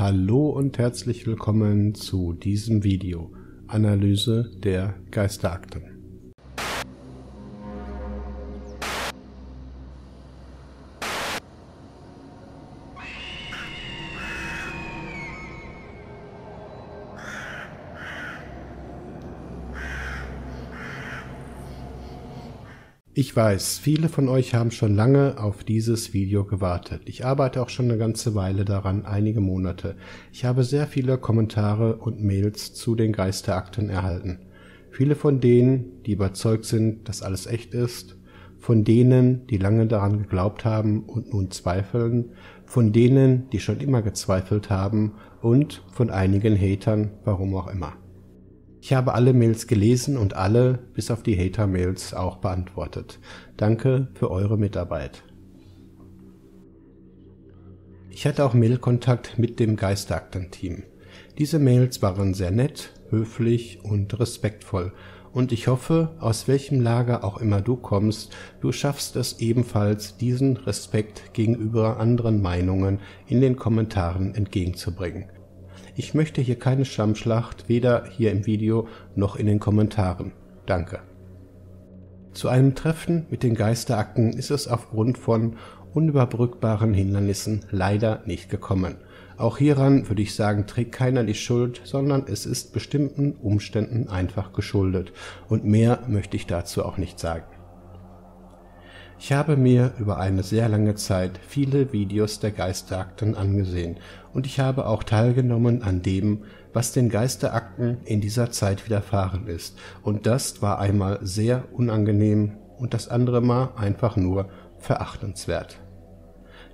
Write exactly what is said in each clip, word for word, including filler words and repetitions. Hallo und herzlich willkommen zu diesem Video, Analyse der Geisterakten. Ich weiß, viele von euch haben schon lange auf dieses Video gewartet. Ich arbeite auch schon eine ganze Weile daran, einige Monate. Ich habe sehr viele Kommentare und Mails zu den Geisterakten erhalten. Viele von denen, die überzeugt sind, dass alles echt ist, von denen, die lange daran geglaubt haben und nun zweifeln, von denen, die schon immer gezweifelt haben und von einigen Hatern, warum auch immer. Ich habe alle Mails gelesen und alle, bis auf die Hater-Mails, auch beantwortet. Danke für eure Mitarbeit. Ich hatte auch Mailkontakt mit dem Geisterakten-Team. Diese Mails waren sehr nett, höflich und respektvoll. Und ich hoffe, aus welchem Lager auch immer du kommst, du schaffst es ebenfalls, diesen Respekt gegenüber anderen Meinungen in den Kommentaren entgegenzubringen. Ich möchte hier keine Schlammschlacht, weder hier im Video noch in den Kommentaren. Danke. Zu einem Treffen mit den Geisterakten ist es aufgrund von unüberbrückbaren Hindernissen leider nicht gekommen. Auch hieran würde ich sagen, trägt keiner die Schuld, sondern es ist bestimmten Umständen einfach geschuldet. Und mehr möchte ich dazu auch nicht sagen. Ich habe mir über eine sehr lange Zeit viele Videos der Geisterakten angesehen und ich habe auch teilgenommen an dem, was den Geisterakten in dieser Zeit widerfahren ist, und das war einmal sehr unangenehm und das andere Mal einfach nur verachtenswert.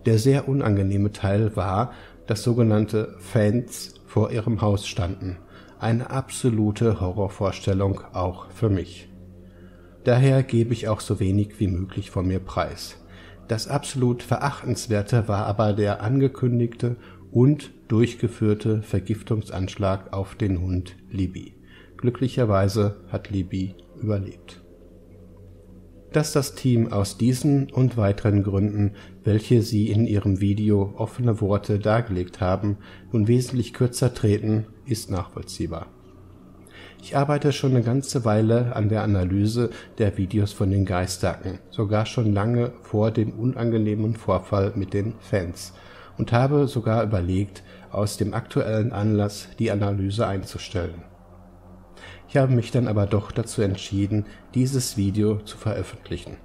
Der sehr unangenehme Teil war, dass sogenannte Fans vor ihrem Haus standen, eine absolute Horrorvorstellung auch für mich. Daher gebe ich auch so wenig wie möglich von mir preis. Das absolut Verachtenswerte war aber der angekündigte und durchgeführte Vergiftungsanschlag auf den Hund Libby. Glücklicherweise hat Libby überlebt. Dass das Team aus diesen und weiteren Gründen, welche sie in ihrem Video offene Worte dargelegt haben, nun wesentlich kürzer treten, ist nachvollziehbar. Ich arbeite schon eine ganze Weile an der Analyse der Videos von den Geisterakten, sogar schon lange vor dem unangenehmen Vorfall mit den Fans, und habe sogar überlegt, aus dem aktuellen Anlass die Analyse einzustellen. Ich habe mich dann aber doch dazu entschieden, dieses Video zu veröffentlichen.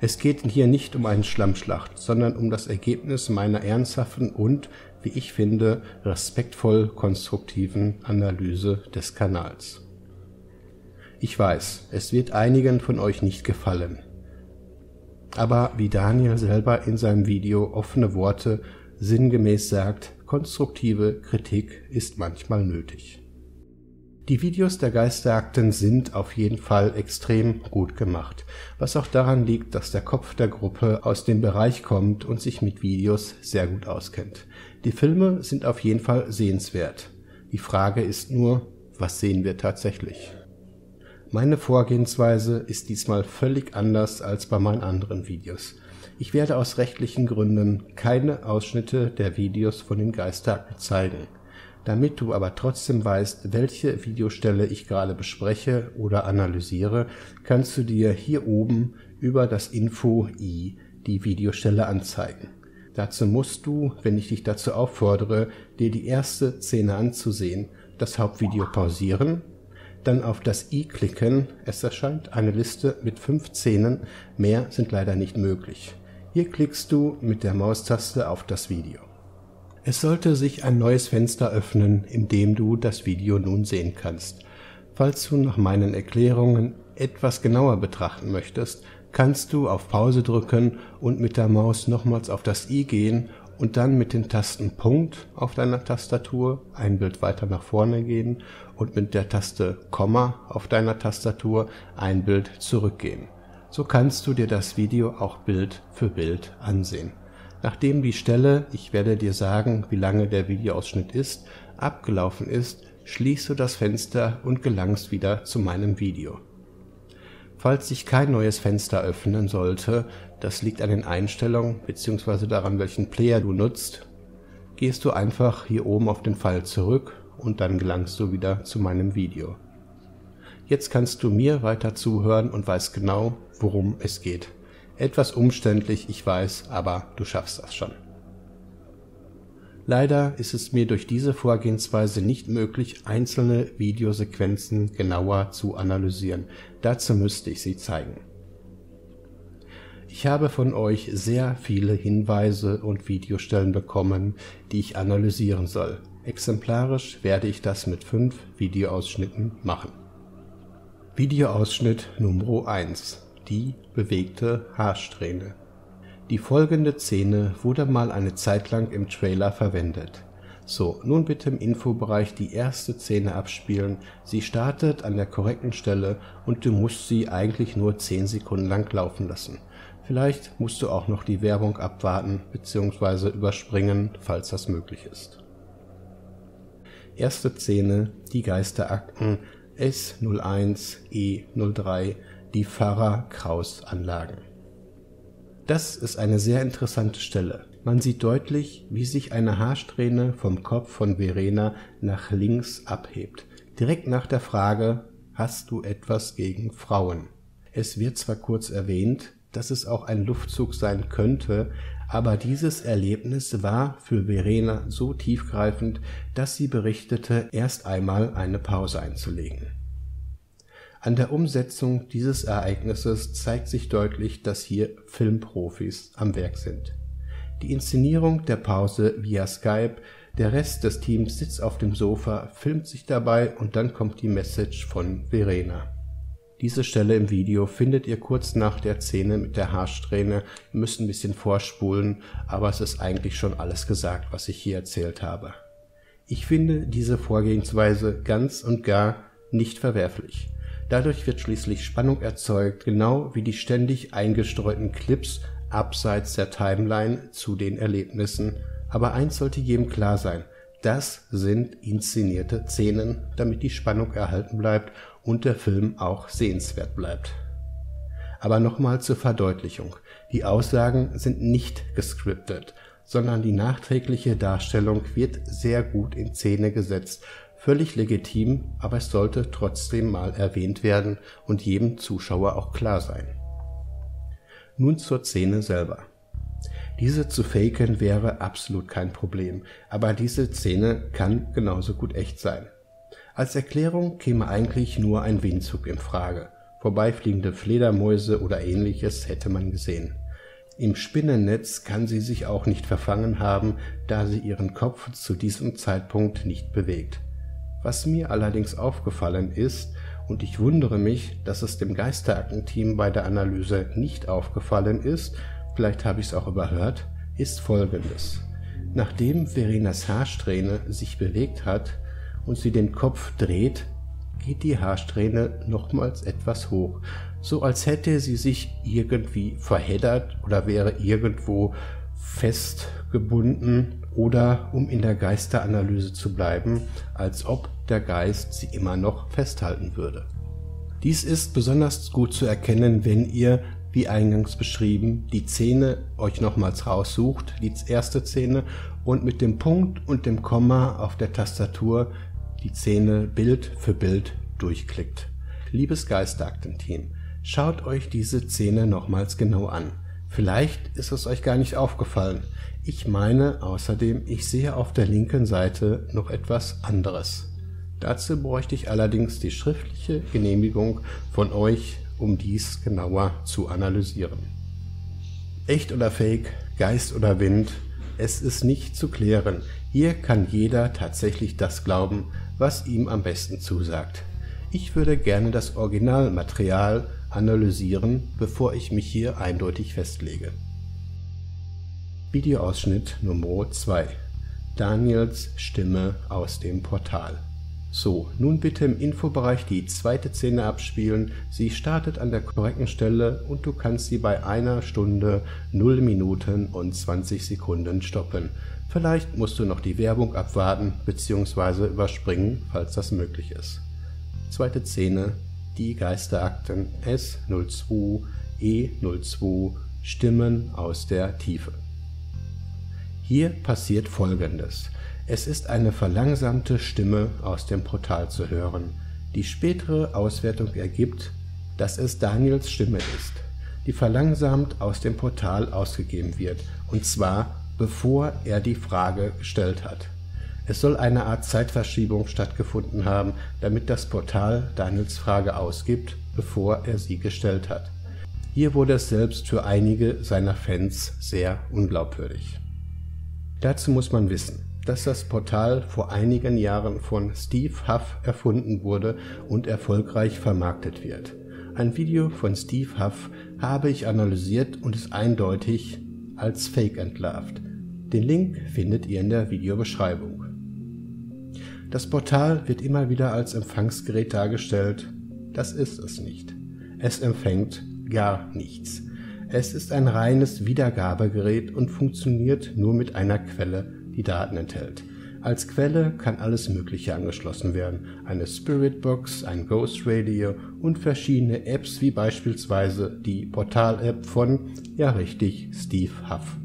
Es geht hier nicht um eine Schlammschlacht, sondern um das Ergebnis meiner ernsthaften und, wie ich finde, respektvoll konstruktiven Analyse des Kanals. Ich weiß, es wird einigen von euch nicht gefallen, aber wie Daniel selber in seinem Video offene Worte sinngemäß sagt, konstruktive Kritik ist manchmal nötig. Die Videos der Geisterakten sind auf jeden Fall extrem gut gemacht, was auch daran liegt, dass der Kopf der Gruppe aus dem Bereich kommt und sich mit Videos sehr gut auskennt. Die Filme sind auf jeden Fall sehenswert. Die Frage ist nur, was sehen wir tatsächlich? Meine Vorgehensweise ist diesmal völlig anders als bei meinen anderen Videos. Ich werde aus rechtlichen Gründen keine Ausschnitte der Videos von den Geisterakten zeigen. Damit du aber trotzdem weißt, welche Videostelle ich gerade bespreche oder analysiere, kannst du dir hier oben über das Info-i die Videostelle anzeigen. Dazu musst du, wenn ich dich dazu auffordere, dir die erste Szene anzusehen, das Hauptvideo pausieren, dann auf das i klicken, es erscheint eine Liste mit fünf Szenen, mehr sind leider nicht möglich. Hier klickst du mit der Maustaste auf das Video. Es sollte sich ein neues Fenster öffnen, in dem du das Video nun sehen kannst. Falls du nach meinen Erklärungen etwas genauer betrachten möchtest, kannst du auf Pause drücken und mit der Maus nochmals auf das i gehen und dann mit den Tasten Punkt auf deiner Tastatur ein Bild weiter nach vorne gehen und mit der Taste Komma auf deiner Tastatur ein Bild zurückgehen. So kannst du dir das Video auch Bild für Bild ansehen. Nachdem die Stelle, ich werde dir sagen, wie lange der Videoausschnitt ist, abgelaufen ist, schließt du das Fenster und gelangst wieder zu meinem Video. Falls sich kein neues Fenster öffnen sollte, das liegt an den Einstellungen bzw. daran, welchen Player du nutzt, gehst du einfach hier oben auf den Pfeil zurück und dann gelangst du wieder zu meinem Video. Jetzt kannst du mir weiter zuhören und weißt genau, worum es geht. Etwas umständlich, ich weiß, aber du schaffst das schon. Leider ist es mir durch diese Vorgehensweise nicht möglich, einzelne Videosequenzen genauer zu analysieren. Dazu müsste ich sie zeigen. Ich habe von euch sehr viele Hinweise und Videostellen bekommen, die ich analysieren soll. Exemplarisch werde ich das mit fünf Videoausschnitten machen. Videoausschnitt Nummer eins. Die bewegte Haarsträhne. Die folgende Szene wurde mal eine Zeit lang im Trailer verwendet. So, nun bitte im Infobereich die erste Szene abspielen. Sie startet an der korrekten Stelle und du musst sie eigentlich nur zehn Sekunden lang laufen lassen. Vielleicht musst du auch noch die Werbung abwarten bzw. überspringen, falls das möglich ist. Erste Szene, die Geisterakten S null eins E null drei, die Pfarrer-Kraus-Anlagen. Das ist eine sehr interessante Stelle. Man sieht deutlich, wie sich eine Haarsträhne vom Kopf von Verena nach links abhebt. Direkt nach der Frage, hast du etwas gegen Frauen? Es wird zwar kurz erwähnt, dass es auch ein Luftzug sein könnte, aber dieses Erlebnis war für Verena so tiefgreifend, dass sie berichtete, erst einmal eine Pause einzulegen. An der Umsetzung dieses Ereignisses zeigt sich deutlich, dass hier Filmprofis am Werk sind. Die Inszenierung der Pause via Skype, der Rest des Teams sitzt auf dem Sofa, filmt sich dabei und dann kommt die Message von Verena. Diese Stelle im Video findet ihr kurz nach der Szene mit der Haarsträhne. Ihr müsst ein bisschen vorspulen, aber es ist eigentlich schon alles gesagt, was ich hier erzählt habe. Ich finde diese Vorgehensweise ganz und gar nicht verwerflich. Dadurch wird schließlich Spannung erzeugt, genau wie die ständig eingestreuten Clips abseits der Timeline zu den Erlebnissen. Aber eins sollte jedem klar sein, das sind inszenierte Szenen, damit die Spannung erhalten bleibt und der Film auch sehenswert bleibt. Aber nochmal zur Verdeutlichung, die Aussagen sind nicht gescriptet, sondern die nachträgliche Darstellung wird sehr gut in Szene gesetzt. Völlig legitim, aber es sollte trotzdem mal erwähnt werden und jedem Zuschauer auch klar sein. Nun zur Szene selber. Diese zu faken wäre absolut kein Problem, aber diese Szene kann genauso gut echt sein. Als Erklärung käme eigentlich nur ein Windzug in Frage. Vorbeifliegende Fledermäuse oder ähnliches hätte man gesehen. Im Spinnennetz kann sie sich auch nicht verfangen haben, da sie ihren Kopf zu diesem Zeitpunkt nicht bewegt. Was mir allerdings aufgefallen ist, und ich wundere mich, dass es dem Geisterakten-Team bei der Analyse nicht aufgefallen ist, vielleicht habe ich es auch überhört, ist folgendes. Nachdem Verenas Haarsträhne sich bewegt hat und sie den Kopf dreht, geht die Haarsträhne nochmals etwas hoch, so als hätte sie sich irgendwie verheddert oder wäre irgendwo festgebunden. Oder, um in der Geisteranalyse zu bleiben, als ob der Geist sie immer noch festhalten würde. Dies ist besonders gut zu erkennen, wenn ihr, wie eingangs beschrieben, die Szene euch nochmals raussucht, die erste Szene, und mit dem Punkt und dem Komma auf der Tastatur die Szene Bild für Bild durchklickt. Liebes Geisterakten-Team, schaut euch diese Szene nochmals genau an. Vielleicht ist es euch gar nicht aufgefallen. Ich meine außerdem, ich sehe auf der linken Seite noch etwas anderes. Dazu bräuchte ich allerdings die schriftliche Genehmigung von euch, um dies genauer zu analysieren. Echt oder Fake, Geist oder Wind, es ist nicht zu klären. Hier kann jeder tatsächlich das glauben, was ihm am besten zusagt. Ich würde gerne das Originalmaterial analysieren, bevor ich mich hier eindeutig festlege. Videoausschnitt Nummer zwei. Daniels Stimme aus dem Portal. So, nun bitte im Infobereich die zweite Szene abspielen. Sie startet an der korrekten Stelle und du kannst sie bei einer Stunde, null Minuten und zwanzig Sekunden stoppen. Vielleicht musst du noch die Werbung abwarten bzw. überspringen, falls das möglich ist. Zweite Szene, die Geisterakten S null zwei E null zwei, Stimmen aus der Tiefe. Hier passiert Folgendes. Es ist eine verlangsamte Stimme aus dem Portal zu hören. Die spätere Auswertung ergibt, dass es Daniels Stimme ist, die verlangsamt aus dem Portal ausgegeben wird, und zwar bevor er die Frage gestellt hat. Es soll eine Art Zeitverschiebung stattgefunden haben, damit das Portal Daniels Frage ausgibt, bevor er sie gestellt hat. Hier wurde es selbst für einige seiner Fans sehr unglaubwürdig. Dazu muss man wissen, dass das Portal vor einigen Jahren von Steve Huff erfunden wurde und erfolgreich vermarktet wird. Ein Video von Steve Huff habe ich analysiert und es eindeutig als Fake entlarvt. Den Link findet ihr in der Videobeschreibung. Das Portal wird immer wieder als Empfangsgerät dargestellt. Das ist es nicht. Es empfängt gar nichts. Es ist ein reines Wiedergabegerät und funktioniert nur mit einer Quelle, die Daten enthält. Als Quelle kann alles Mögliche angeschlossen werden. Eine Spiritbox, ein Ghost Radio und verschiedene Apps wie beispielsweise die Portal-App von, ja richtig, Steve Huff.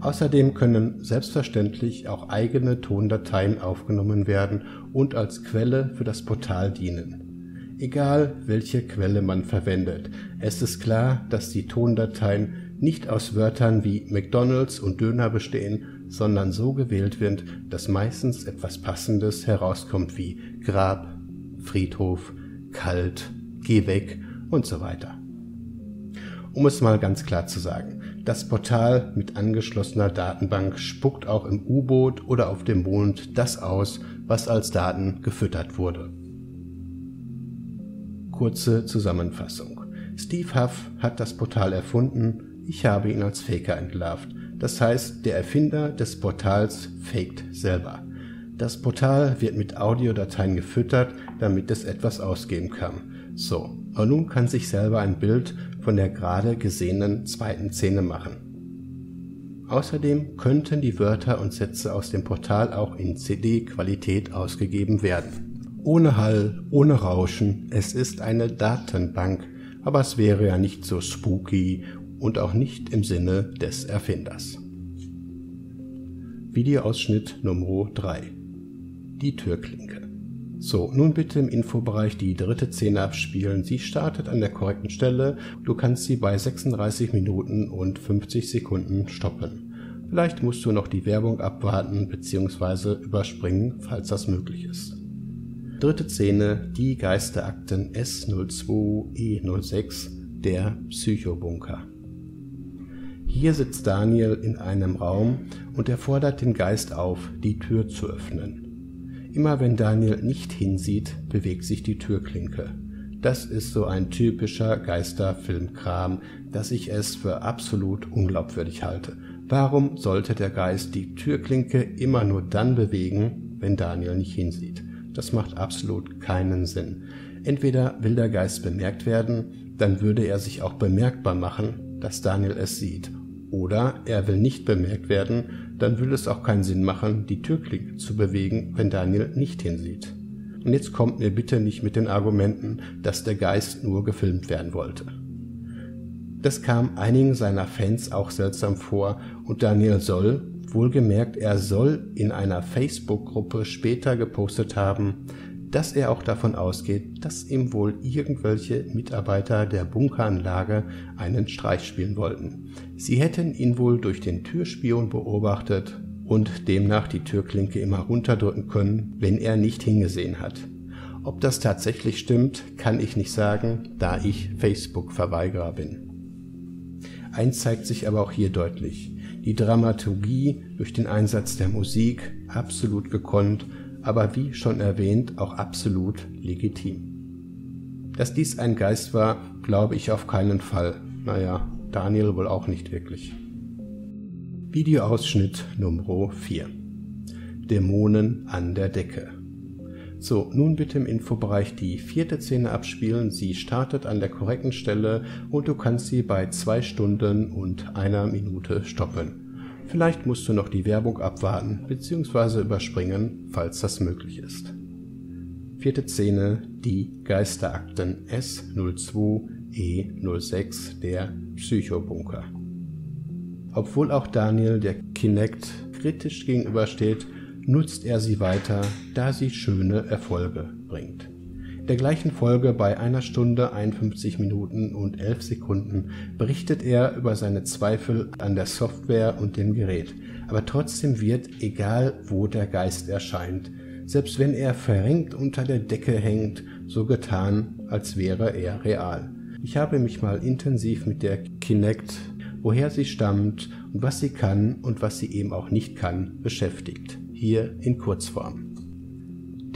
Außerdem können selbstverständlich auch eigene Tondateien aufgenommen werden und als Quelle für das Portal dienen. Egal welche Quelle man verwendet, es ist klar, dass die Tondateien nicht aus Wörtern wie McDonald's und Döner bestehen, sondern so gewählt wird, dass meistens etwas Passendes herauskommt wie Grab, Friedhof, Kalt, Geh weg und so weiter. Um es mal ganz klar zu sagen, das Portal mit angeschlossener Datenbank spuckt auch im U-Boot oder auf dem Mond das aus, was als Daten gefüttert wurde. Kurze Zusammenfassung. Steve Huff hat das Portal erfunden, ich habe ihn als Faker entlarvt. Das heißt, der Erfinder des Portals faked selber. Das Portal wird mit Audiodateien gefüttert, damit es etwas ausgeben kann. So, und nun kann sich selber ein Bild von der gerade gesehenen zweiten Szene machen. Außerdem könnten die Wörter und Sätze aus dem Portal auch in C D-Qualität ausgegeben werden. Ohne Hall, ohne Rauschen, es ist eine Datenbank, aber es wäre ja nicht so spooky und auch nicht im Sinne des Erfinders. Videoausschnitt Nummer drei. Die Türklinke. So, nun bitte im Infobereich die dritte Szene abspielen. Sie startet an der korrekten Stelle. Du kannst sie bei sechsunddreißig Minuten und fünfzig Sekunden stoppen. Vielleicht musst du noch die Werbung abwarten bzw. überspringen, falls das möglich ist. Dritte Szene, die Geisterakten S null zwei E null sechs, der Psychobunker. Hier sitzt Daniel in einem Raum und er fordert den Geist auf, die Tür zu öffnen. Immer wenn Daniel nicht hinsieht, bewegt sich die Türklinke. Das ist so ein typischer Geisterfilmkram, dass ich es für absolut unglaubwürdig halte. Warum sollte der Geist die Türklinke immer nur dann bewegen, wenn Daniel nicht hinsieht? Das macht absolut keinen Sinn. Entweder will der Geist bemerkt werden, dann würde er sich auch bemerkbar machen, dass Daniel es sieht. Oder er will nicht bemerkt werden, dann würde es auch keinen Sinn machen, die Türklinke zu bewegen, wenn Daniel nicht hinsieht. Und jetzt kommt mir bitte nicht mit den Argumenten, dass der Geist nur gefilmt werden wollte. Das kam einigen seiner Fans auch seltsam vor und Daniel soll, wohlgemerkt er soll, in einer Facebook-Gruppe später gepostet haben, dass er auch davon ausgeht, dass ihm wohl irgendwelche Mitarbeiter der Bunkeranlage einen Streich spielen wollten. Sie hätten ihn wohl durch den Türspion beobachtet und demnach die Türklinke immer runterdrücken können, wenn er nicht hingesehen hat. Ob das tatsächlich stimmt, kann ich nicht sagen, da ich Facebook-Verweigerer bin. Eins zeigt sich aber auch hier deutlich. Die Dramaturgie durch den Einsatz der Musik absolut gekonnt, aber wie schon erwähnt auch absolut legitim. Dass dies ein Geist war, glaube ich auf keinen Fall. Naja, Daniel wohl auch nicht wirklich. Videoausschnitt Nummer vier. Dämonen an der Decke. So, nun bitte im Infobereich die vierte Szene abspielen. Sie startet an der korrekten Stelle und du kannst sie bei zwei Stunden und einer Minute stoppen. Vielleicht musst du noch die Werbung abwarten bzw. überspringen, falls das möglich ist. Vierte Szene, die Geisterakten S null zwei E null sechs, der Psychobunker. Obwohl auch Daniel der Kinect kritisch gegenübersteht, nutzt er sie weiter, da sie schöne Erfolge bringt. In der gleichen Folge bei einer Stunde einundfünfzig Minuten und elf Sekunden berichtet er über seine Zweifel an der Software und dem Gerät. Aber trotzdem wird, egal wo der Geist erscheint, selbst wenn er verrenkt unter der Decke hängt, so getan, als wäre er real. Ich habe mich mal intensiv mit der Kinect, woher sie stammt und was sie kann und was sie eben auch nicht kann, beschäftigt. Hier in Kurzform.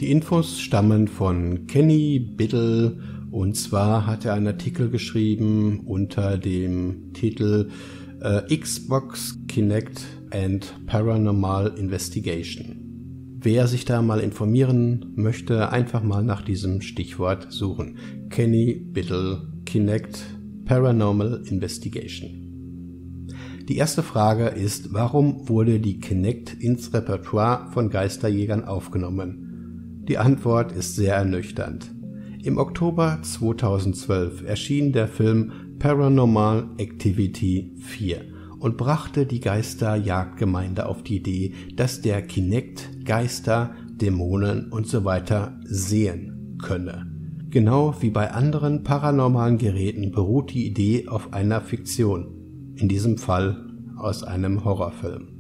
Die Infos stammen von Kenny Biddle, und zwar hat er einen Artikel geschrieben unter dem Titel äh, Xbox Kinect and Paranormal Investigation. Wer sich da mal informieren möchte, einfach mal nach diesem Stichwort suchen. Kenny Biddle Kinect Paranormal Investigation. Die erste Frage ist, warum wurde die Kinect ins Repertoire von Geisterjägern aufgenommen? Die Antwort ist sehr ernüchternd. Im Oktober zweitausendzwölf erschien der Film Paranormal Activity vier und brachte die Geisterjagdgemeinde auf die Idee, dass der Kinect Geister, Dämonen usw. sehen könne. Genau wie bei anderen paranormalen Geräten beruht die Idee auf einer Fiktion, in diesem Fall aus einem Horrorfilm.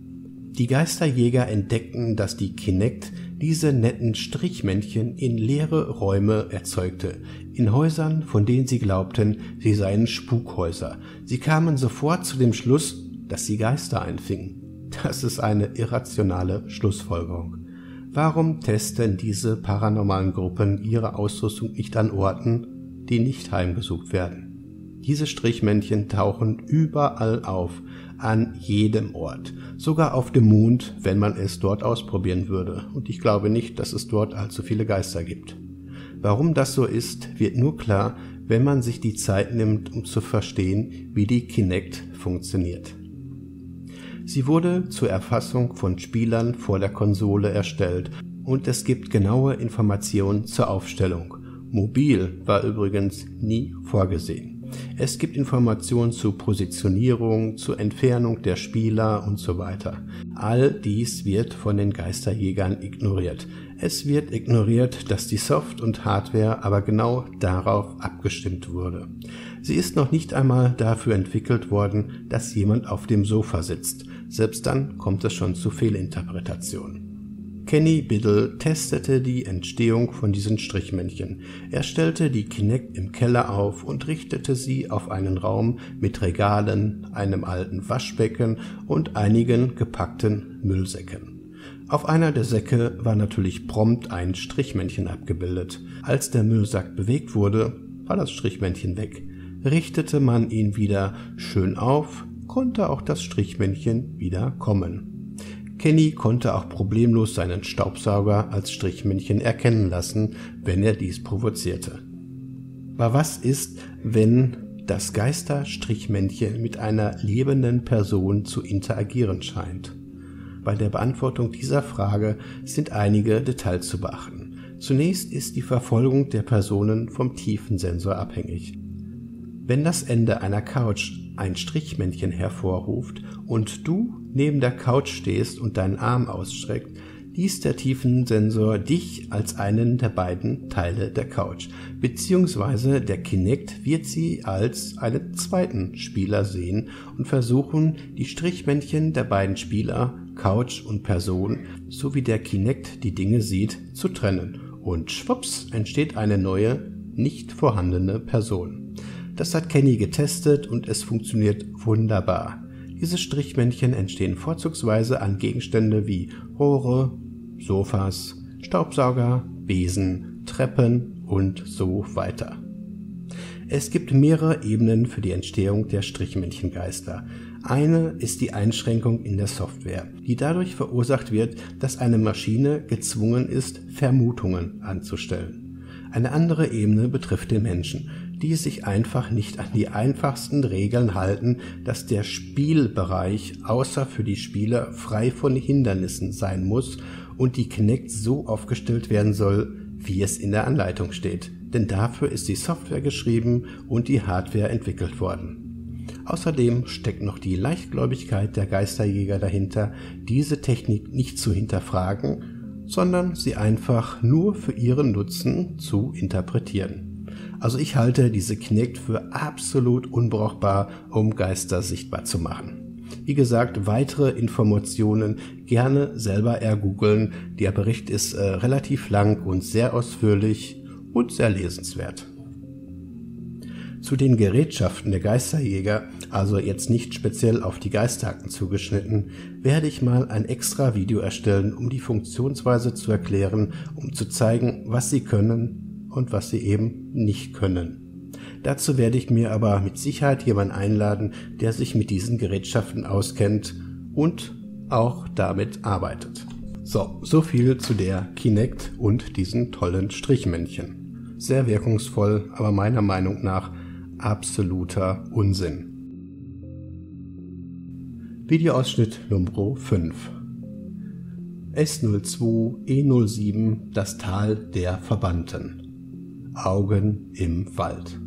Die Geisterjäger entdeckten, dass die Kinect diese netten Strichmännchen in leere Räume erzeugte, in Häusern, von denen sie glaubten, sie seien Spukhäuser. Sie kamen sofort zu dem Schluss, dass sie Geister einfingen. Das ist eine irrationale Schlussfolgerung. Warum testen diese paranormalen Gruppen ihre Ausrüstung nicht an Orten, die nicht heimgesucht werden? Diese Strichmännchen tauchen überall auf, an jedem Ort, sogar auf dem Mond, wenn man es dort ausprobieren würde. Und ich glaube nicht, dass es dort allzu viele Geister gibt. Warum das so ist, wird nur klar, wenn man sich die Zeit nimmt, um zu verstehen, wie die Kinect funktioniert. Sie wurde zur Erfassung von Spielern vor der Konsole erstellt und es gibt genaue Informationen zur Aufstellung. Mobil war übrigens nie vorgesehen. Es gibt Informationen zu Positionierung, zur Entfernung der Spieler und so weiter. All dies wird von den Geisterjägern ignoriert. Es wird ignoriert, dass die Soft- und Hardware aber genau darauf abgestimmt wurde. Sie ist noch nicht einmal dafür entwickelt worden, dass jemand auf dem Sofa sitzt. Selbst dann kommt es schon zu Fehlinterpretationen. Kenny Biddle testete die Entstehung von diesen Strichmännchen. Er stellte die Kinect im Keller auf und richtete sie auf einen Raum mit Regalen, einem alten Waschbecken und einigen gepackten Müllsäcken. Auf einer der Säcke war natürlich prompt ein Strichmännchen abgebildet. Als der Müllsack bewegt wurde, war das Strichmännchen weg. Richtete man ihn wieder schön auf, konnte auch das Strichmännchen wieder kommen. Kenny konnte auch problemlos seinen Staubsauger als Strichmännchen erkennen lassen, wenn er dies provozierte. Aber was ist, wenn das Geister-Strichmännchen mit einer lebenden Person zu interagieren scheint? Bei der Beantwortung dieser Frage sind einige Details zu beachten. Zunächst ist die Verfolgung der Personen vom Tiefensensor abhängig. Wenn das Ende einer Couch ein Strichmännchen hervorruft und du neben der Couch stehst und deinen Arm ausstreckt, liest der Tiefensensor dich als einen der beiden Teile der Couch, beziehungsweise der Kinect wird sie als einen zweiten Spieler sehen und versuchen, die Strichmännchen der beiden Spieler, Couch und Person, so wie der Kinect die Dinge sieht, zu trennen. Und schwupps entsteht eine neue, nicht vorhandene Person. Das hat Kenny getestet und es funktioniert wunderbar. Diese Strichmännchen entstehen vorzugsweise an Gegenstände wie Rohre, Sofas, Staubsauger, Besen, Treppen und so weiter. Es gibt mehrere Ebenen für die Entstehung der Strichmännchengeister. Eine ist die Einschränkung in der Software, die dadurch verursacht wird, dass eine Maschine gezwungen ist, Vermutungen anzustellen. Eine andere Ebene betrifft den Menschen, die sich einfach nicht an die einfachsten Regeln halten, dass der Spielbereich außer für die Spieler frei von Hindernissen sein muss und die Kinect so aufgestellt werden soll, wie es in der Anleitung steht. Denn dafür ist die Software geschrieben und die Hardware entwickelt worden. Außerdem steckt noch die Leichtgläubigkeit der Geisterjäger dahinter, diese Technik nicht zu hinterfragen, sondern sie einfach nur für ihren Nutzen zu interpretieren. Also ich halte diese Kinect für absolut unbrauchbar, um Geister sichtbar zu machen. Wie gesagt, weitere Informationen gerne selber ergoogeln. Der Bericht ist äh, relativ lang und sehr ausführlich und sehr lesenswert. Zu den Gerätschaften der Geisterjäger, also jetzt nicht speziell auf die Geisterakten zugeschnitten, werde ich mal ein extra Video erstellen, um die Funktionsweise zu erklären, um zu zeigen, was sie können und was sie eben nicht können. Dazu werde ich mir aber mit Sicherheit jemanden einladen, der sich mit diesen Gerätschaften auskennt und auch damit arbeitet. So, so viel zu der Kinect und diesen tollen Strichmännchen. Sehr wirkungsvoll, aber meiner Meinung nach absoluter Unsinn. Videoausschnitt Nummer fünf. S null zwei E null sieben, das Tal der Verbannten. Augen im Wald.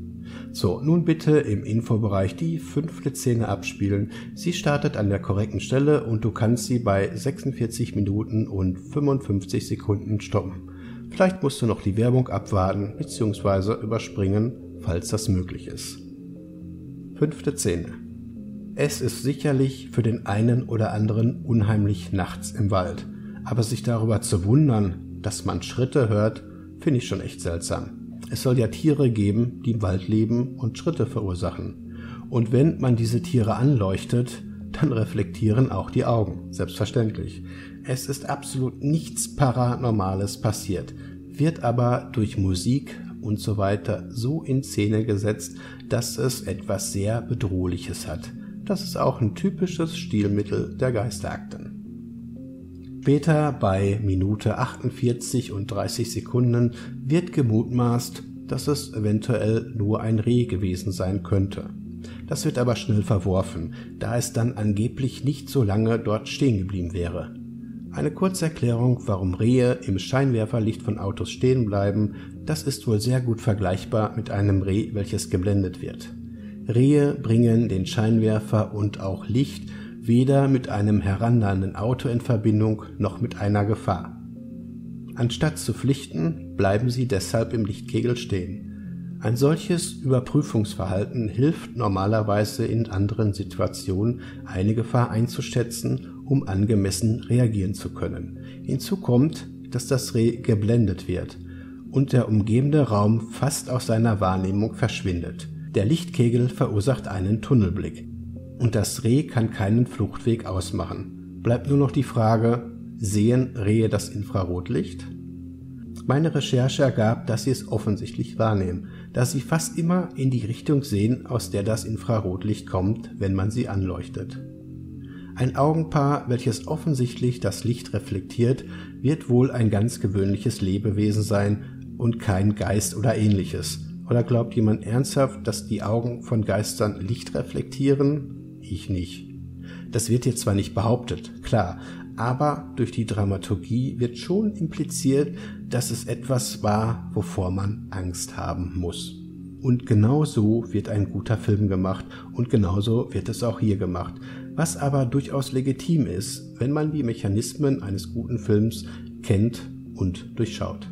So, nun bitte im Infobereich die fünfte Szene abspielen. Sie startet an der korrekten Stelle und du kannst sie bei sechsundvierzig Minuten und fünfundfünfzig Sekunden stoppen. Vielleicht musst du noch die Werbung abwarten bzw. überspringen, falls das möglich ist. Fünfte Szene. Es ist sicherlich für den einen oder anderen unheimlich nachts im Wald, aber sich darüber zu wundern, dass man Schritte hört, finde ich schon echt seltsam. Es soll ja Tiere geben, die im Wald leben und Schritte verursachen. Und wenn man diese Tiere anleuchtet, dann reflektieren auch die Augen, selbstverständlich. Es ist absolut nichts Paranormales passiert, wird aber durch Musik und so weiter so in Szene gesetzt, dass es etwas sehr Bedrohliches hat. Das ist auch ein typisches Stilmittel der Geisterakten. Später bei Minute achtundvierzig und dreißig Sekunden wird gemutmaßt, dass es eventuell nur ein Reh gewesen sein könnte. Das wird aber schnell verworfen, da es dann angeblich nicht so lange dort stehen geblieben wäre. Eine kurze Erklärung, warum Rehe im Scheinwerferlicht von Autos stehen bleiben, das ist wohl sehr gut vergleichbar mit einem Reh, welches geblendet wird. Rehe bringen den Scheinwerfer und auch Licht weder mit einem herannahenden Auto in Verbindung noch mit einer Gefahr. Anstatt zu flüchten, bleiben sie deshalb im Lichtkegel stehen. Ein solches Überprüfungsverhalten hilft normalerweise in anderen Situationen, eine Gefahr einzuschätzen, um angemessen reagieren zu können. Hinzu kommt, dass das Reh geblendet wird und der umgebende Raum fast aus seiner Wahrnehmung verschwindet. Der Lichtkegel verursacht einen Tunnelblick. Und das Reh kann keinen Fluchtweg ausmachen. Bleibt nur noch die Frage, sehen Rehe das Infrarotlicht? Meine Recherche ergab, dass sie es offensichtlich wahrnehmen, da sie fast immer in die Richtung sehen, aus der das Infrarotlicht kommt, wenn man sie anleuchtet. Ein Augenpaar, welches offensichtlich das Licht reflektiert, wird wohl ein ganz gewöhnliches Lebewesen sein und kein Geist oder ähnliches. Oder glaubt jemand ernsthaft, dass die Augen von Geistern Licht reflektieren? Ich nicht. Das wird jetzt zwar nicht behauptet, klar, aber durch die Dramaturgie wird schon impliziert, dass es etwas war, wovor man Angst haben muss. Und genau so wird ein guter Film gemacht und genauso wird es auch hier gemacht, was aber durchaus legitim ist, wenn man die Mechanismen eines guten Films kennt und durchschaut.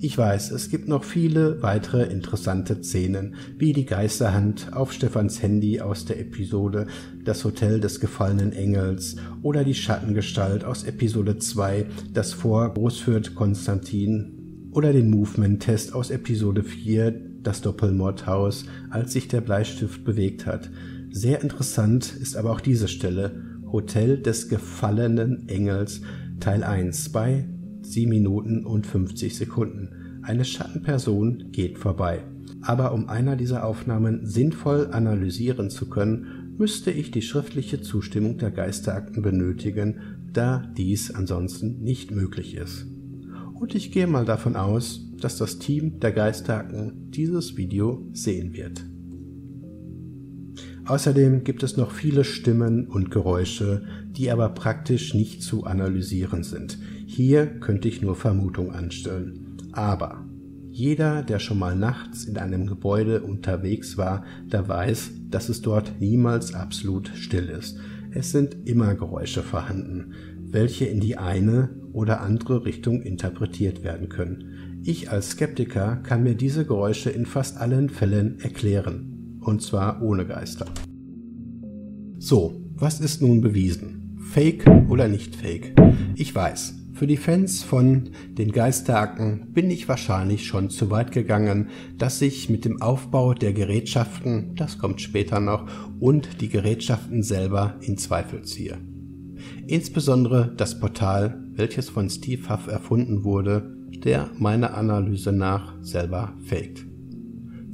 Ich weiß, es gibt noch viele weitere interessante Szenen, wie die Geisterhand auf Stefans Handy aus der Episode Das Hotel des gefallenen Engels oder die Schattengestalt aus Episode zwei, das vor Großfürst Konstantin oder den Movement-Test aus Episode vier, das Doppelmordhaus, als sich der Bleistift bewegt hat. Sehr interessant ist aber auch diese Stelle, Hotel des gefallenen Engels, Teil eins bei sieben Minuten und fünfzig Sekunden. Eine Schattenperson geht vorbei. Aber um einer dieser Aufnahmen sinnvoll analysieren zu können, müsste ich die schriftliche Zustimmung der Geisterakten benötigen, da dies ansonsten nicht möglich ist. Und ich gehe mal davon aus, dass das Team der Geisterakten dieses Video sehen wird. Außerdem gibt es noch viele Stimmen und Geräusche, die aber praktisch nicht zu analysieren sind. Hier könnte ich nur Vermutungen anstellen. Aber Jeder, der schon mal nachts in einem Gebäude unterwegs war, der weiß, dass es dort niemals absolut still ist. Es sind immer Geräusche vorhanden, welche in die eine oder andere Richtung interpretiert werden können. Ich als Skeptiker kann mir diese Geräusche in fast allen Fällen erklären, und zwar ohne Geister. So, was ist nun bewiesen? Fake oder nicht fake? Ich weiß. Für die Fans von den Geisterakten bin ich wahrscheinlich schon zu weit gegangen, dass ich mit dem Aufbau der Gerätschaften, das kommt später noch, und die Gerätschaften selber in Zweifel ziehe. Insbesondere das Portal, welches von Steve Huff erfunden wurde, der meiner Analyse nach selber faked.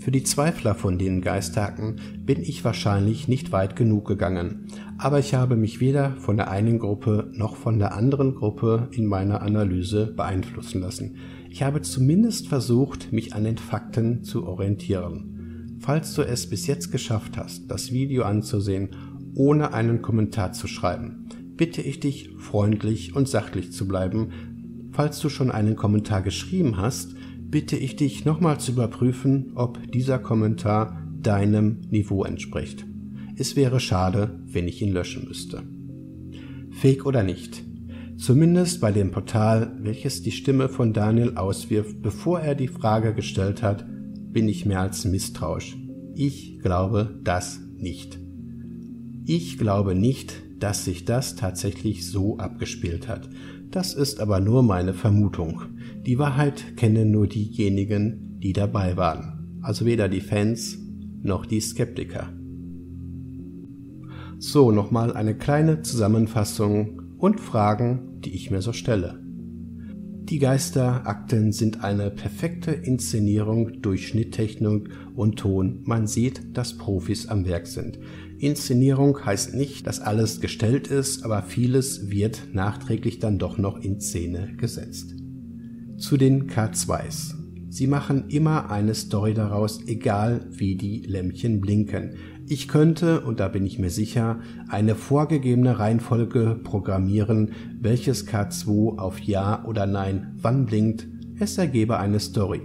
Für die Zweifler von den Geisterakten bin ich wahrscheinlich nicht weit genug gegangen, aber ich habe mich weder von der einen Gruppe noch von der anderen Gruppe in meiner Analyse beeinflussen lassen. Ich habe zumindest versucht, mich an den Fakten zu orientieren. Falls du es bis jetzt geschafft hast, das Video anzusehen, ohne einen Kommentar zu schreiben, bitte ich dich, freundlich und sachlich zu bleiben. Falls du schon einen Kommentar geschrieben hast, bitte ich dich nochmal zu überprüfen, ob dieser Kommentar deinem Niveau entspricht. Es wäre schade, wenn ich ihn löschen müsste. Fake oder nicht? Zumindest bei dem Portal, welches die Stimme von Daniel auswirft, bevor er die Frage gestellt hat, bin ich mehr als misstrauisch. Ich glaube das nicht. Ich glaube nicht, dass sich das tatsächlich so abgespielt hat. Das ist aber nur meine Vermutung. Die Wahrheit kennen nur diejenigen, die dabei waren. Also weder die Fans noch die Skeptiker. So, nochmal eine kleine Zusammenfassung und Fragen, die ich mir so stelle. Die Geisterakten sind eine perfekte Inszenierung durch Schnitttechnik und Ton. Man sieht, dass Profis am Werk sind. Inszenierung heißt nicht, dass alles gestellt ist, aber vieles wird nachträglich dann doch noch in Szene gesetzt. Zu den K zweis. Sie machen immer eine Story daraus, egal wie die Lämpchen blinken. Ich könnte, und da bin ich mir sicher, eine vorgegebene Reihenfolge programmieren, welches K zwei auf Ja oder Nein wann blinkt, es ergebe eine Story.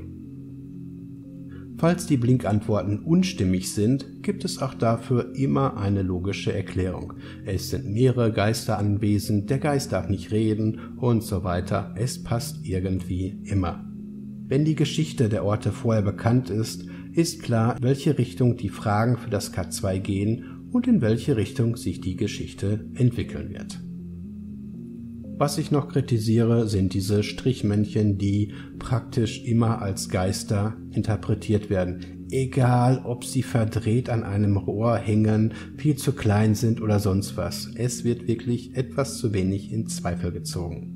Falls die Blinkantworten unstimmig sind, gibt es auch dafür immer eine logische Erklärung. Es sind mehrere Geister anwesend, der Geist darf nicht reden und so weiter. Es passt irgendwie immer. Wenn die Geschichte der Orte vorher bekannt ist, ist klar, in welche Richtung die Fragen für das K zwei gehen und in welche Richtung sich die Geschichte entwickeln wird. Was ich noch kritisiere, sind diese Strichmännchen, die praktisch immer als Geister interpretiert werden. Egal, ob sie verdreht an einem Rohr hängen, viel zu klein sind oder sonst was. Es wird wirklich etwas zu wenig in Zweifel gezogen.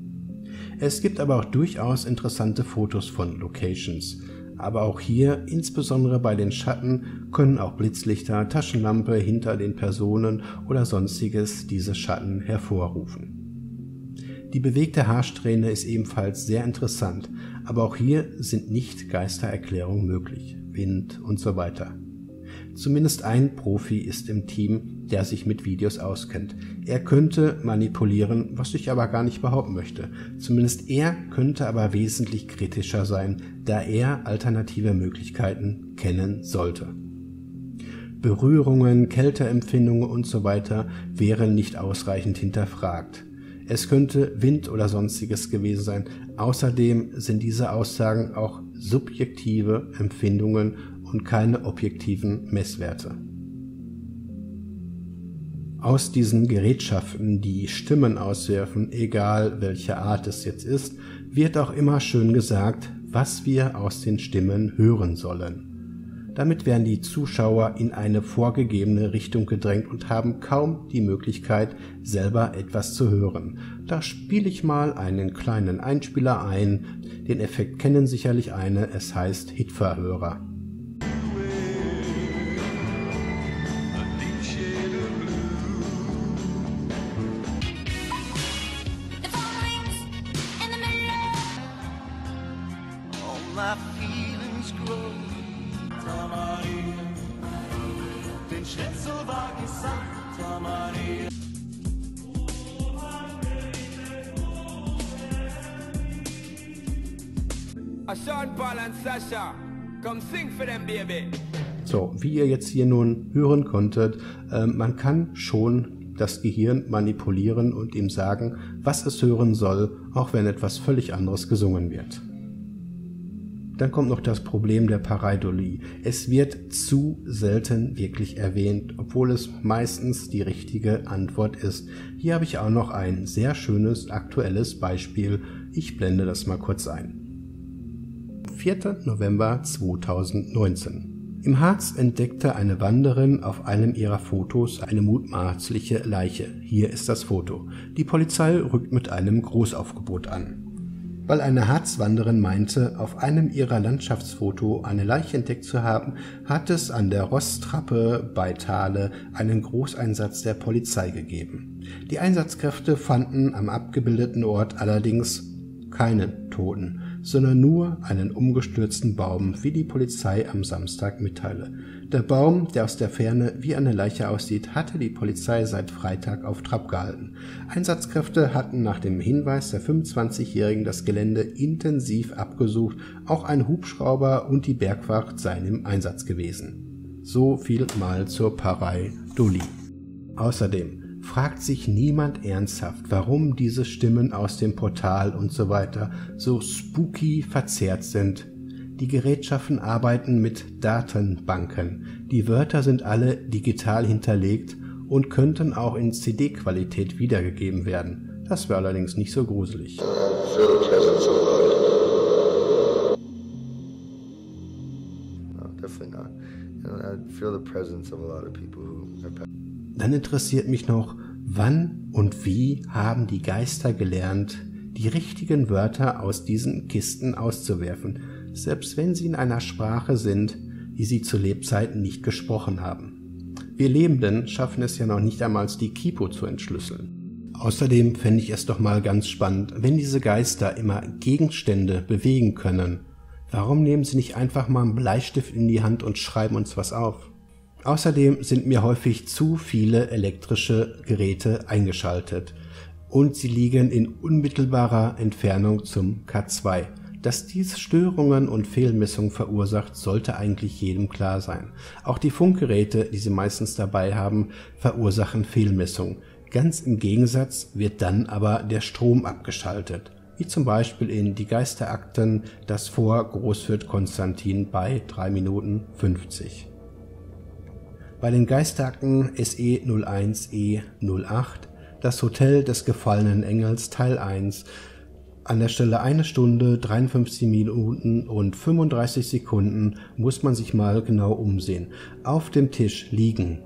Es gibt aber auch durchaus interessante Fotos von Locations. Aber auch hier, insbesondere bei den Schatten, können auch Blitzlichter, Taschenlampe hinter den Personen oder sonstiges diese Schatten hervorrufen. Die bewegte Haarsträhne ist ebenfalls sehr interessant, aber auch hier sind nicht Geistererklärungen möglich, Wind und so weiter. Zumindest ein Profi ist im Team, der sich mit Videos auskennt. Er könnte manipulieren, was ich aber gar nicht behaupten möchte. Zumindest er könnte aber wesentlich kritischer sein, da er alternative Möglichkeiten kennen sollte. Berührungen, Kälteempfindungen und so weiter wären nicht ausreichend hinterfragt. Es könnte Wind oder sonstiges gewesen sein. Außerdem sind diese Aussagen auch subjektive Empfindungen und keine objektiven Messwerte. Aus diesen Gerätschaften, die Stimmen auswerfen, egal welche Art es jetzt ist, wird auch immer schön gesagt, was wir aus den Stimmen hören sollen. Damit werden die Zuschauer in eine vorgegebene Richtung gedrängt und haben kaum die Möglichkeit, selber etwas zu hören. Da spiele ich mal einen kleinen Einspieler ein. Den Effekt kennen sicherlich eine, es heißt Hitverhörer. So, wie ihr jetzt hier nun hören konntet, äh, man kann schon das Gehirn manipulieren und ihm sagen, was es hören soll, auch wenn etwas völlig anderes gesungen wird. Dann kommt noch das Problem der Pareidolie. Es wird zu selten wirklich erwähnt, obwohl es meistens die richtige Antwort ist. Hier habe ich auch noch ein sehr schönes, aktuelles Beispiel. Ich blende das mal kurz ein. vierter November zweitausendneunzehn. Im Harz entdeckte eine Wanderin auf einem ihrer Fotos eine mutmaßliche Leiche. Hier ist das Foto. Die Polizei rückt mit einem Großaufgebot an. Weil eine Harzwanderin meinte, auf einem ihrer Landschaftsfoto eine Leiche entdeckt zu haben, hat es an der Rosstrappe bei Thale einen Großeinsatz der Polizei gegeben. Die Einsatzkräfte fanden am abgebildeten Ort allerdings keinen Toten, sondern nur einen umgestürzten Baum, wie die Polizei am Samstag mitteile. Der Baum, der aus der Ferne wie eine Leiche aussieht, hatte die Polizei seit Freitag auf Trab gehalten. Einsatzkräfte hatten nach dem Hinweis der fünfundzwanzigjährigen das Gelände intensiv abgesucht, auch ein Hubschrauber und die Bergwacht seien im Einsatz gewesen. So viel mal zur Pareidolie. Außerdem fragt sich niemand ernsthaft, warum diese Stimmen aus dem Portal und so weiter so spooky verzerrt sind. Die Gerätschaften arbeiten mit Datenbanken. Die Wörter sind alle digital hinterlegt und könnten auch in C D-Qualität wiedergegeben werden. Das wäre allerdings nicht so gruselig. Dann interessiert mich noch, wann und wie haben die Geister gelernt, die richtigen Wörter aus diesen Kisten auszuwerfen, selbst wenn sie in einer Sprache sind, die sie zu Lebzeiten nicht gesprochen haben. Wir Lebenden schaffen es ja noch nicht einmal, die Kipo zu entschlüsseln. Außerdem fände ich es doch mal ganz spannend, wenn diese Geister immer Gegenstände bewegen können. Warum nehmen sie nicht einfach mal einen Bleistift in die Hand und schreiben uns was auf? Außerdem sind mir häufig zu viele elektrische Geräte eingeschaltet und sie liegen in unmittelbarer Entfernung zum K zwei. Dass dies Störungen und Fehlmessungen verursacht, sollte eigentlich jedem klar sein. Auch die Funkgeräte, die sie meistens dabei haben, verursachen Fehlmessungen. Ganz im Gegensatz wird dann aber der Strom abgeschaltet, wie zum Beispiel in Die Geisterakten, das vor Großfürst Konstantin bei drei Minuten fünfzig. Bei den Geisterakten S E null eins E null acht, das Hotel des gefallenen Engels Teil eins, an der Stelle eine Stunde, dreiundfünfzig Minuten und fünfunddreißig Sekunden muss man sich mal genau umsehen. Auf dem Tisch liegen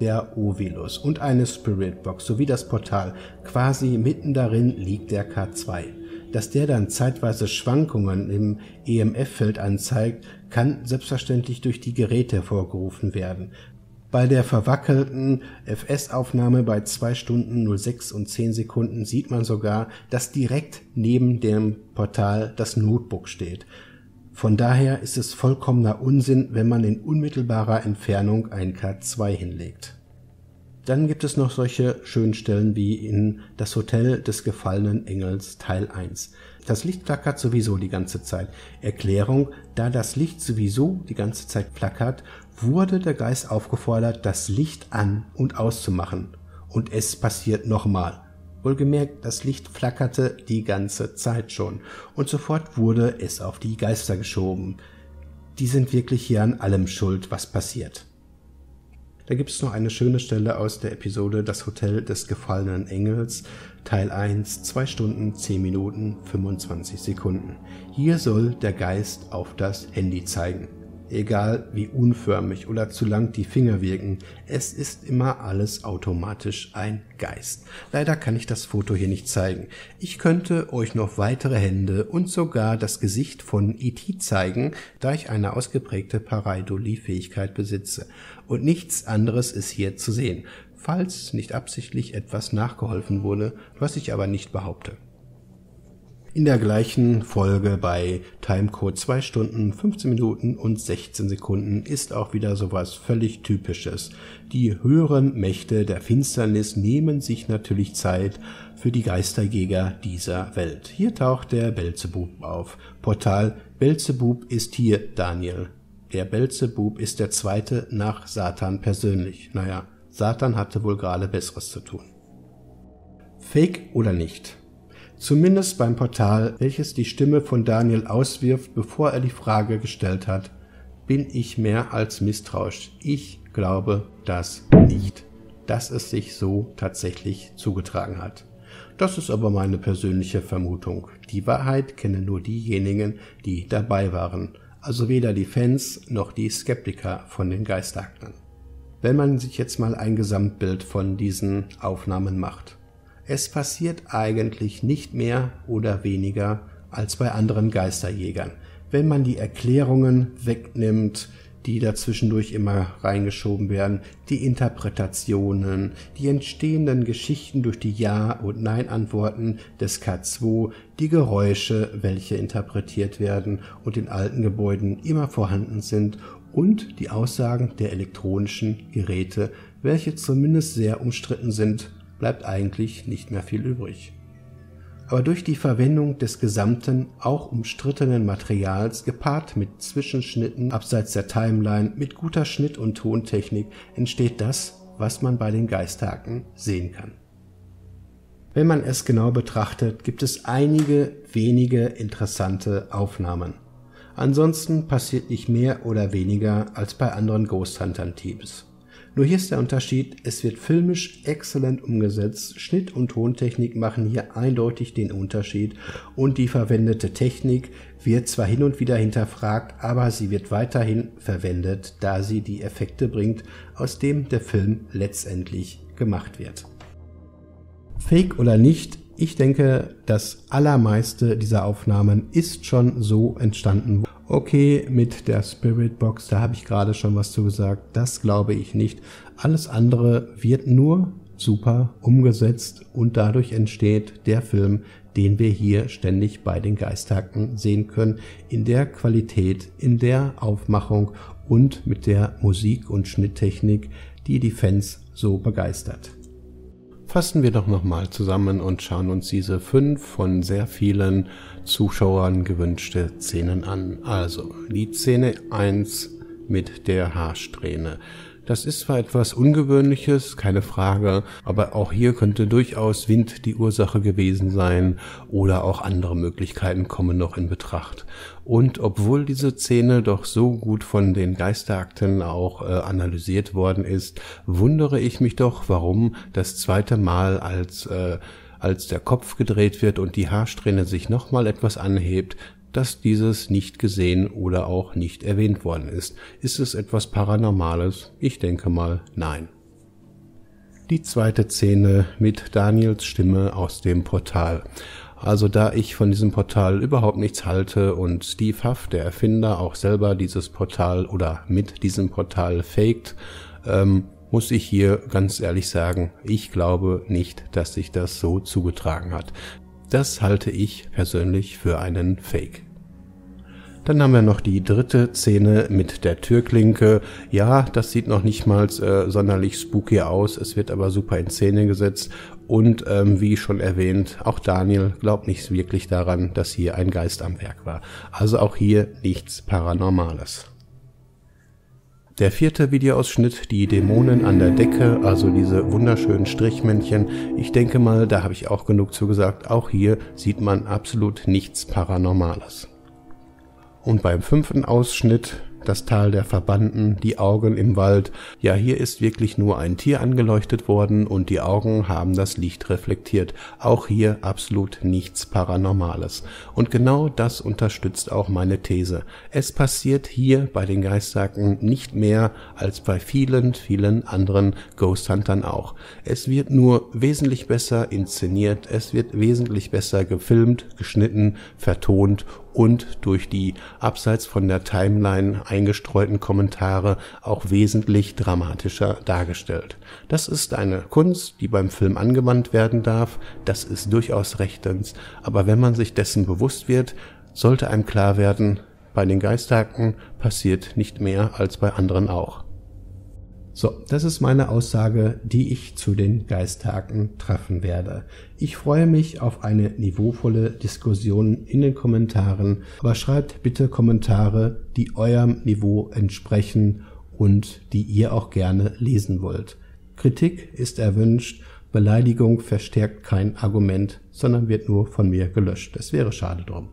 der Ovilus und eine Spiritbox sowie das Portal, quasi mitten darin liegt der K zwei. Dass der dann zeitweise Schwankungen im E M F-Feld anzeigt, kann selbstverständlich durch die Geräte hervorgerufen werden. Bei der verwackelten F S-Aufnahme bei zwei Stunden, null sechs und zehn Sekunden sieht man sogar, dass direkt neben dem Portal das Notebook steht. Von daher ist es vollkommener Unsinn, wenn man in unmittelbarer Entfernung ein K zwei hinlegt. Dann gibt es noch solche schönen Stellen wie in Das Hotel des gefallenen Engels Teil eins. Das Licht flackert sowieso die ganze Zeit. Erklärung: Da das Licht sowieso die ganze Zeit flackert, wurde der Geist aufgefordert, das Licht an- und auszumachen. Und es passiert nochmal. Wohlgemerkt, das Licht flackerte die ganze Zeit schon. Und sofort wurde es auf die Geister geschoben. Die sind wirklich hier an allem schuld, was passiert. Da gibt es noch eine schöne Stelle aus der Episode Das Hotel des gefallenen Engels, Teil eins, zwei Stunden, zehn Minuten, fünfundzwanzig Sekunden. Hier soll der Geist auf das Handy zeigen. Egal wie unförmig oder zu lang die Finger wirken, es ist immer alles automatisch ein Geist. Leider kann ich das Foto hier nicht zeigen. Ich könnte euch noch weitere Hände und sogar das Gesicht von E T zeigen, da ich eine ausgeprägte Pareidolie-Fähigkeit besitze. Und nichts anderes ist hier zu sehen, falls nicht absichtlich etwas nachgeholfen wurde, was ich aber nicht behaupte. in der gleichen Folge bei Timecode zwei Stunden, fünfzehn Minuten und sechzehn Sekunden ist auch wieder sowas völlig Typisches. Die höheren Mächte der Finsternis nehmen sich natürlich Zeit für die Geisterjäger dieser Welt. Hier taucht der Belzebub auf. Portal Belzebub ist hier Daniel. Der Belzebub ist der zweite nach Satan persönlich. Naja, Satan hatte wohl gerade Besseres zu tun. Fake oder nicht? Zumindest beim Portal, welches die Stimme von Daniel auswirft, bevor er die Frage gestellt hat, bin ich mehr als misstrauisch. Ich glaube das nicht, dass es sich so tatsächlich zugetragen hat. Das ist aber meine persönliche Vermutung. Die Wahrheit kennen nur diejenigen, die dabei waren. Also weder die Fans noch die Skeptiker von den Geisterakten. Wenn man sich jetzt mal ein Gesamtbild von diesen Aufnahmen macht. Es passiert eigentlich nicht mehr oder weniger als bei anderen Geisterjägern. Wenn man die Erklärungen wegnimmt, die dazwischendurch immer reingeschoben werden, die Interpretationen, die entstehenden Geschichten durch die Ja- und Nein-Antworten des K zwei, die Geräusche, welche interpretiert werden und in alten Gebäuden immer vorhanden sind und die Aussagen der elektronischen Geräte, welche zumindest sehr umstritten sind, bleibt eigentlich nicht mehr viel übrig. Aber durch die Verwendung des gesamten, auch umstrittenen Materials, gepaart mit Zwischenschnitten abseits der Timeline, mit guter Schnitt- und Tontechnik, entsteht das, was man bei den Geisterakten sehen kann. Wenn man es genau betrachtet, gibt es einige wenige interessante Aufnahmen. Ansonsten passiert nicht mehr oder weniger als bei anderen Ghost Huntern-Teams. Nur hier ist der Unterschied, es wird filmisch exzellent umgesetzt, Schnitt- und Tontechnik machen hier eindeutig den Unterschied und die verwendete Technik wird zwar hin und wieder hinterfragt, aber sie wird weiterhin verwendet, da sie die Effekte bringt, aus dem der Film letztendlich gemacht wird. Fake oder nicht, ich denke, das allermeiste dieser Aufnahmen ist schon so entstanden. Okay, mit der Spirit Box, da habe ich gerade schon was zu gesagt, das glaube ich nicht. Alles andere wird nur super umgesetzt und dadurch entsteht der Film, den wir hier ständig bei den Geisterakten sehen können, in der Qualität, in der Aufmachung und mit der Musik- und Schnitttechnik, die die Fans so begeistert. Fassen wir doch nochmal zusammen und schauen uns diese fünf von sehr vielen Zuschauern gewünschte Szenen an. Also die Szene eins mit der Haarsträhne. Das ist zwar etwas Ungewöhnliches, keine Frage, aber auch hier könnte durchaus Wind die Ursache gewesen sein oder auch andere Möglichkeiten kommen noch in Betracht. Und obwohl diese Szene doch so gut von den Geisterakten auch äh, analysiert worden ist, wundere ich mich doch, warum das zweite Mal als, äh, als der Kopf gedreht wird und die Haarsträhne sich nochmal etwas anhebt, dass dieses nicht gesehen oder auch nicht erwähnt worden ist. Ist es etwas Paranormales? Ich denke mal, nein. Die zweite Szene mit Daniels Stimme aus dem Portal. Also da ich von diesem Portal überhaupt nichts halte und Steve Huff, der Erfinder, auch selber dieses Portal oder mit diesem Portal faked, ähm, muss ich hier ganz ehrlich sagen, ich glaube nicht, dass sich das so zugetragen hat. Das halte ich persönlich für einen Fake. Dann haben wir noch die dritte Szene mit der Türklinke. Ja, das sieht noch nicht mal äh, sonderlich spooky aus, es wird aber super in Szene gesetzt. Und ähm, wie schon erwähnt, auch Daniel glaubt nicht wirklich daran, dass hier ein Geist am Werk war. Also auch hier nichts Paranormales. Der vierte Videoausschnitt, die Dämonen an der Decke, also diese wunderschönen Strichmännchen. Ich denke mal, da habe ich auch genug zu gesagt. Auch hier sieht man absolut nichts Paranormales. Und beim fünften Ausschnitt, das Tal der Verbannten, die Augen im Wald. Ja, hier ist wirklich nur ein Tier angeleuchtet worden und die Augen haben das Licht reflektiert. Auch hier absolut nichts Paranormales. Und genau das unterstützt auch meine These. Es passiert hier bei den Geisterakten nicht mehr als bei vielen, vielen anderen Ghost Huntern auch. Es wird nur wesentlich besser inszeniert, es wird wesentlich besser gefilmt, geschnitten, vertont und durch die abseits von der Timeline eingestreuten Kommentare auch wesentlich dramatischer dargestellt. Das ist eine Kunst, die beim Film angewandt werden darf, das ist durchaus rechtens, aber wenn man sich dessen bewusst wird, sollte einem klar werden, bei den Geisterakten passiert nicht mehr als bei anderen auch. So, das ist meine Aussage, die ich zu den Geisterakten treffen werde. Ich freue mich auf eine niveauvolle Diskussion in den Kommentaren, aber schreibt bitte Kommentare, die eurem Niveau entsprechen und die ihr auch gerne lesen wollt. Kritik ist erwünscht, Beleidigung verstärkt kein Argument, sondern wird nur von mir gelöscht. Es wäre schade drum.